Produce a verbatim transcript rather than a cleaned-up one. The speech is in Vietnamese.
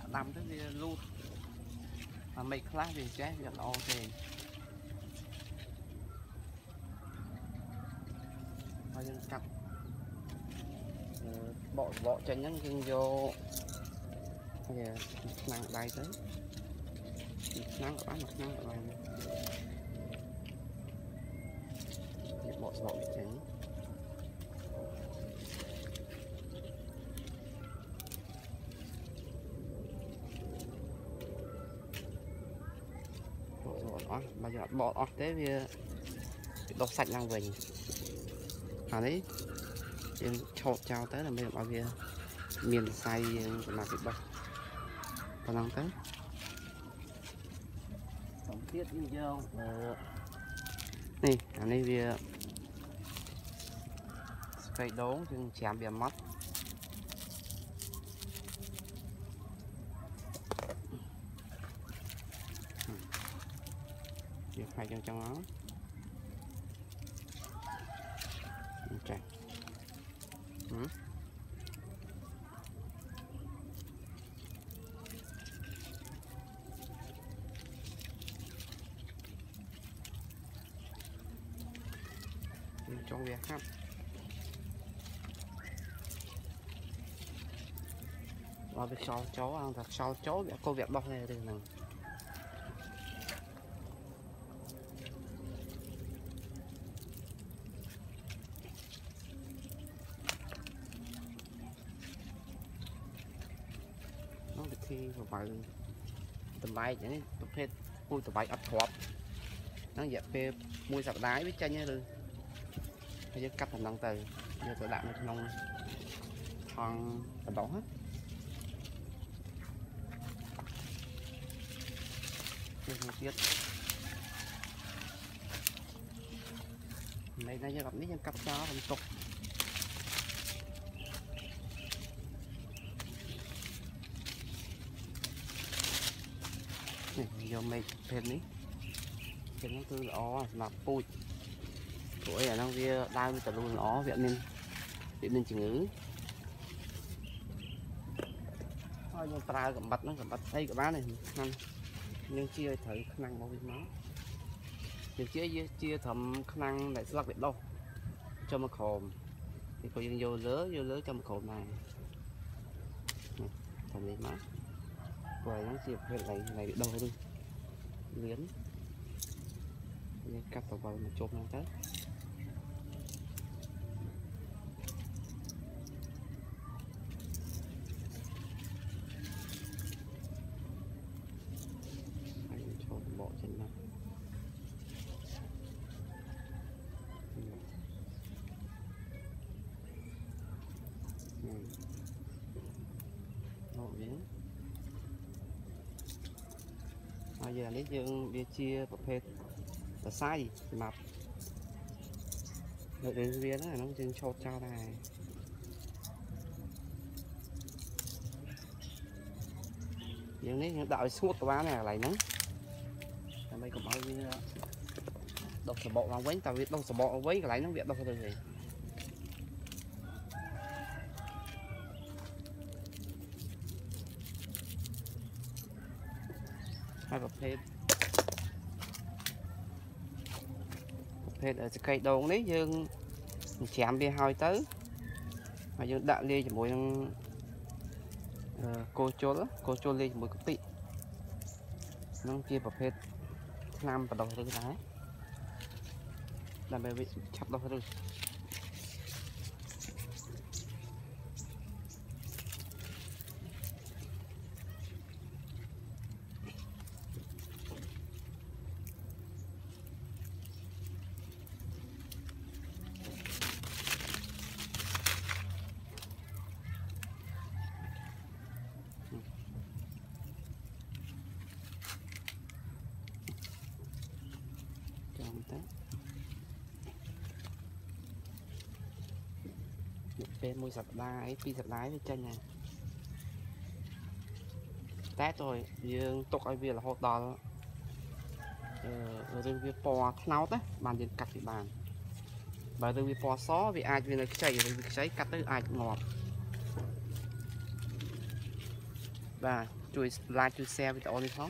ដាក់ដាំទៅវាលូតអាមេឃខ្លះវាចេះវាល្អទេហើយយើងកាប់បកបកចេញហ្នឹងយើងយកវាឆ្នាំងដៃទៅឆ្នាំងក៏បានឆ្នាំងក៏បានវាបកបកចេញbây giờ bỏ off thế vì đọc sạch làm vịnh à đấy em chọt chào tới là bây giờ bao giờ miền say mà bị bật còn đang tới tổng tiết như nhau này à đây vì cây đốn nhưng chạm bìa mắt phải trong trong đó ok ừ. Trong việc khác và việc sau cháu ăn thật sau cháu bị cô việc bóc này từ mình tầm bay chẳng tập hết vui tầm bay ấp thọp nó dẹp về mua sạp đáy với chanh rồi bây giờ cắt thành đồng từ giờ tôi đạm được nông thon tầm đỏ hết tiết này nay giờ gặp những cặp chó làm tục vô mệt thêm đi thêm nó cứ ó là pui tuổi ở đang kia đang tập luôn ó viện nên viện nên chỉ ngữ thôi nhưng ta cầm bật nó cầm bật đây các bác này ăn nhưng chia thấy khả năng bao nhiêu máu nhưng chia chia thầm khả năng lại lắc biệt đâu cho một khổm thì coi như vô lứa vô lứa cho một khổm này thầm đi máu quay nó dịp hết này này bị đầu đi liến nên cắt vào vào một chôm nó tới anh cho bỏ trên mặt nó biến giờ lấy dương bia chia bọc hết là sai mập đợi đến viên là nó dương chột trao này dương đấy đạo suốt của bác này lại nắng làm đây có bao nhiêu đọc sở bộ vào quấy tao biết đọc sở bộ với cái lấy nó việc đọc được gì hai bọc hết bọc hết ở cây đồn đấy dương chạm bia hỏi tới mà dương đạo lia cho mỗi cô chốt cô chốt lia mỗi cái tị nó kia bọc hết nam và đầu thứ lái làm bài vị chặt đầu thứ bên môi sập đáy, pi sập đáy với chân này. Tát rồi, dương tục ai việc là hột đòn. Rồi việc pò nát đấy, bàn viên cắt thì bàn. Và rồi việc pò xó, vì ai viên là chảy, việc cháy cắt tới ai ngọt. vàជួយ like ជួយ share វីដេអូនេះផង